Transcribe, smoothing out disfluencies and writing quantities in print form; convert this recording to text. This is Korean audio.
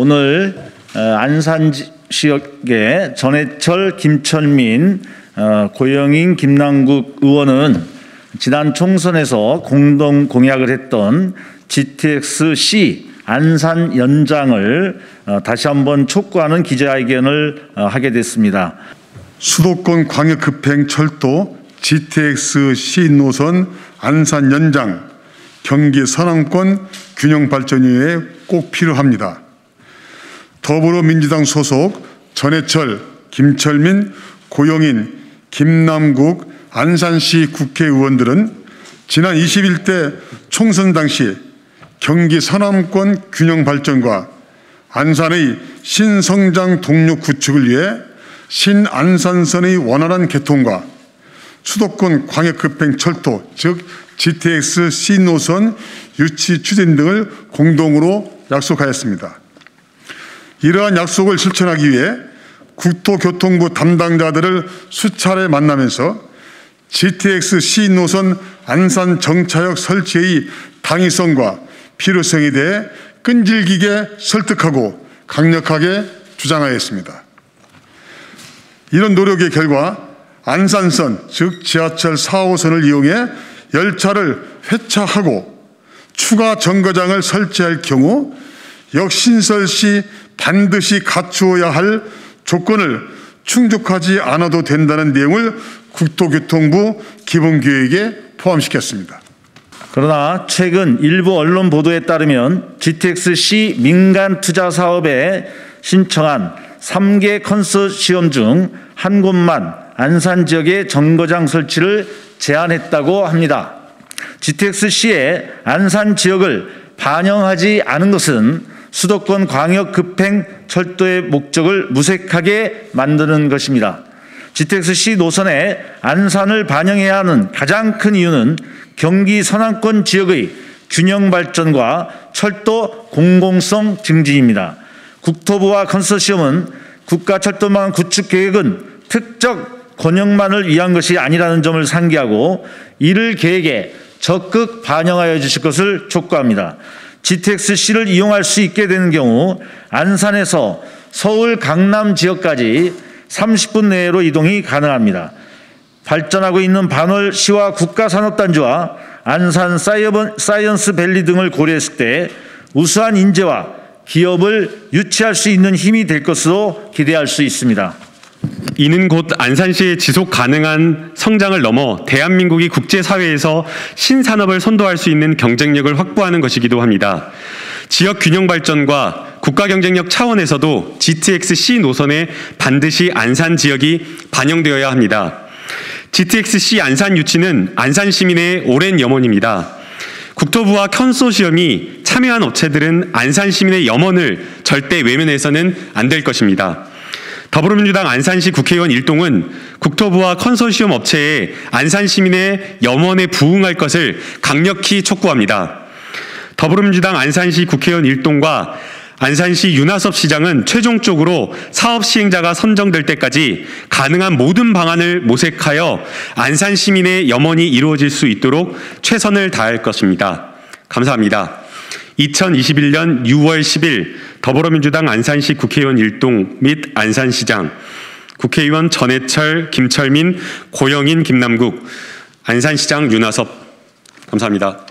오늘 안산 지역의 전해철, 김철민, 고영인, 김남국 의원은 지난 총선에서 공동 공약을 했던 GTX-C 안산 연장을 다시 한번 촉구하는 기자회견을 하게 됐습니다. 수도권 광역급행철도 GTX-C 노선 안산 연장, 경기 서남권 균형발전 위해 꼭 필요합니다. 더불어민주당 소속 전해철, 김철민, 고영인, 김남국, 안산시 국회의원들은 지난 21대 총선 당시 경기 서남권 균형발전과 안산의 신성장 동력 구축을 위해 신안산선의 원활한 개통과 수도권 광역급행철도, 즉 GTX-C 노선 유치 추진 등을 공동으로 약속하였습니다. 이러한 약속을 실천하기 위해 국토교통부 담당자들을 수차례 만나면서 GTX-C 노선 안산 정차역 설치의 당위성과 필요성에 대해 끈질기게 설득하고 강력하게 주장하였습니다. 이런 노력의 결과 안산선, 즉 지하철 4호선을 이용해 열차를 회차하고 추가 정거장을 설치할 경우 역 신설 시 반드시 갖추어야 할 조건을 충족하지 않아도 된다는 내용을 국토교통부 기본계획에 포함시켰습니다. 그러나 최근 일부 언론 보도에 따르면 GTX-C 민간 투자 사업에 신청한 3개 컨소시엄 중 한 곳만 안산 지역의 정거장 설치를 제한했다고 합니다. GTX-C의 안산 지역을 반영하지 않은 것은 수도권 광역급행 철도의 목적을 무색하게 만드는 것입니다. GTX-C 노선에 안산을 반영해야 하는 가장 큰 이유는 경기 서남권 지역의 균형 발전과 철도 공공성 증진입니다. 국토부와 컨소시엄은 국가철도망 구축계획은 특정 권역만을 위한 것이 아니라는 점을 상기하고 이를 계획에 적극 반영하여 주실 것을 촉구합니다. GTX-C를 이용할 수 있게 되는 경우 안산에서 서울 강남 지역까지 30분 내로 이동이 가능합니다. 발전하고 있는 반월시와 국가산업단지와 안산 사이언스밸리 등을 고려했을 때 우수한 인재와 기업을 유치할 수 있는 힘이 될 것으로 기대할 수 있습니다. 이는 곧 안산시의 지속 가능한 성장을 넘어 대한민국이 국제사회에서 신산업을 선도할 수 있는 경쟁력을 확보하는 것이기도 합니다. 지역 균형 발전과 국가 경쟁력 차원에서도 GTX-C 노선에 반드시 안산 지역이 반영되어야 합니다. GTX-C 안산 유치는 안산 시민의 오랜 염원입니다. 국토부와 컨소시엄이 참여한 업체들은 안산 시민의 염원을 절대 외면해서는 안 될 것입니다. 더불어민주당 안산시 국회의원 일동은 국토부와 컨소시엄 업체에 안산 시민의 염원에 부응할 것을 강력히 촉구합니다. 더불어민주당 안산시 국회의원 일동과 안산시 윤화섭 시장은 최종적으로 사업 시행자가 선정될 때까지 가능한 모든 방안을 모색하여 안산 시민의 염원이 이루어질 수 있도록 최선을 다할 것입니다. 감사합니다. 2021년 6월 10일 더불어민주당 안산시 국회의원 일동 및 안산시장, 국회의원 전해철, 김철민, 고영인, 김남국, 안산시장 윤화섭. 감사합니다.